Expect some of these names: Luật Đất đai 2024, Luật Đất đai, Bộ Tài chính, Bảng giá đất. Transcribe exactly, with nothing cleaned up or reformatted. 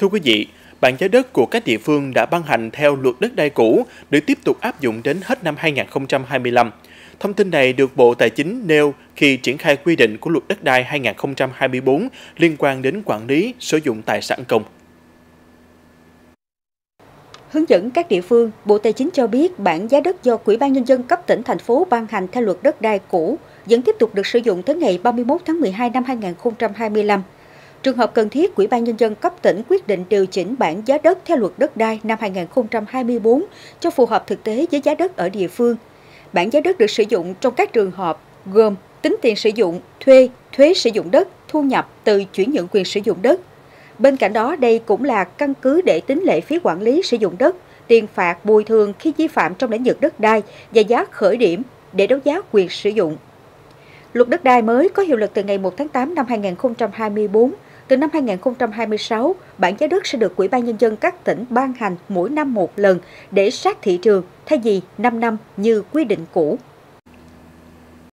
Thưa quý vị, bảng giá đất của các địa phương đã ban hành theo luật đất đai cũ để tiếp tục áp dụng đến hết năm hai nghìn không trăm hai mươi lăm. Thông tin này được Bộ Tài chính nêu khi triển khai quy định của Luật Đất đai hai nghìn không trăm hai mươi tư liên quan đến quản lý sử dụng tài sản công. Hướng dẫn các địa phương, Bộ Tài chính cho biết bảng giá đất do Ủy ban Nhân dân cấp tỉnh, thành phố ban hành theo Luật Đất đai cũ vẫn tiếp tục được sử dụng tới ngày ba mươi mốt tháng mười hai năm hai nghìn không trăm hai mươi lăm. Trường hợp cần thiết, Ủy ban Nhân dân cấp tỉnh quyết định điều chỉnh bảng giá đất theo Luật Đất đai năm hai nghìn không trăm hai mươi tư cho phù hợp thực tế với giá đất ở địa phương. Bảng giá đất được sử dụng trong các trường hợp gồm tính tiền sử dụng, thuê, thuế sử dụng đất, thu nhập từ chuyển nhượng quyền sử dụng đất. Bên cạnh đó, đây cũng là căn cứ để tính lệ phí quản lý sử dụng đất, tiền phạt bồi thường khi vi phạm trong lĩnh vực đất đai và giá khởi điểm để đấu giá quyền sử dụng. Luật Đất đai mới có hiệu lực từ ngày một tháng tám năm hai nghìn không trăm hai mươi tư. Từ năm hai nghìn không trăm hai mươi sáu, bảng giá đất sẽ được Ủy ban Nhân dân các tỉnh ban hành mỗi năm một lần để sát thị trường thay vì năm năm như quy định cũ.